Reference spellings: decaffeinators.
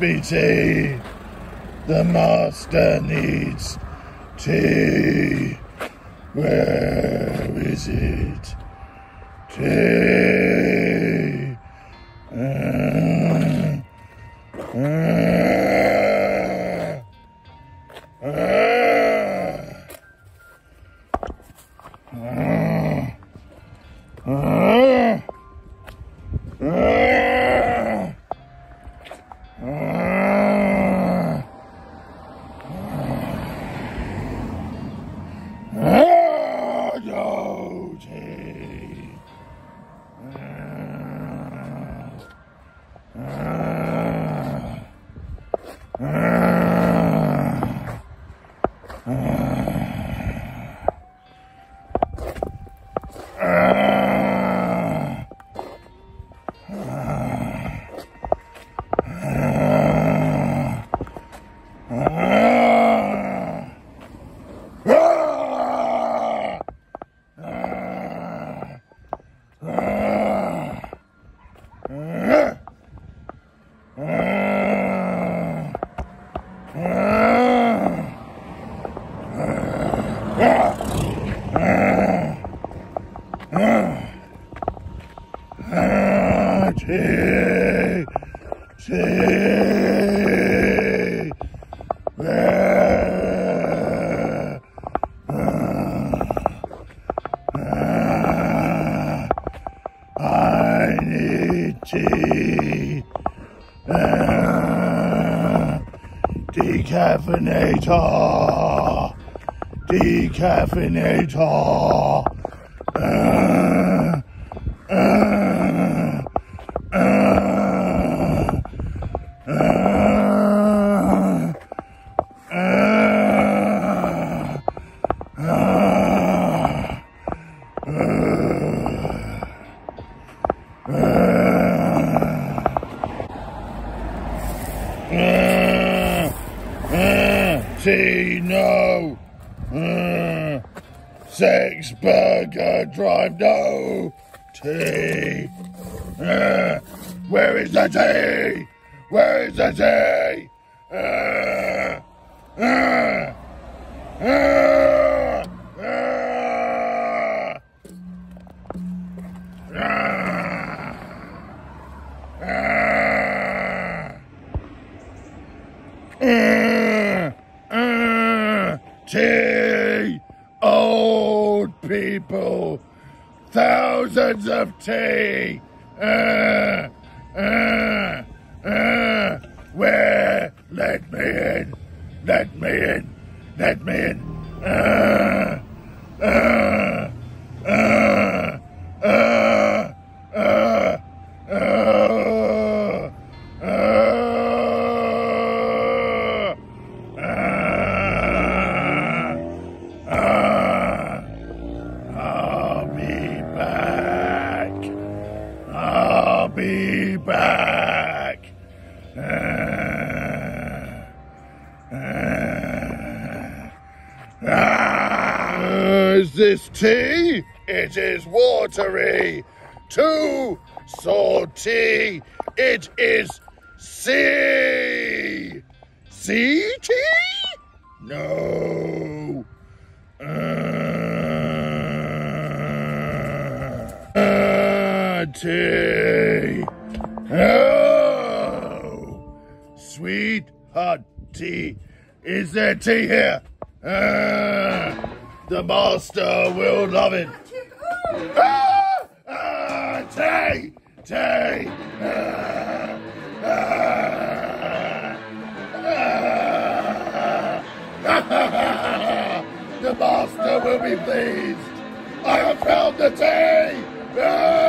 Be tea. The master needs tea. Where is it? Tea. Decaffeinator, decaffeinator. Burger drive, no tea. Where is the tea? Where is the tea? Tea, old people, thousands of tea. Where? Let me in. Let me in. Let me in. I'll be back. Is this tea? It is watery. Too salty. It is sea. Sea tea? No. Tea. Oh, sweet hot tea. Is there tea here? The master will love it. Tea, tea. The master will be pleased. I have found the tea.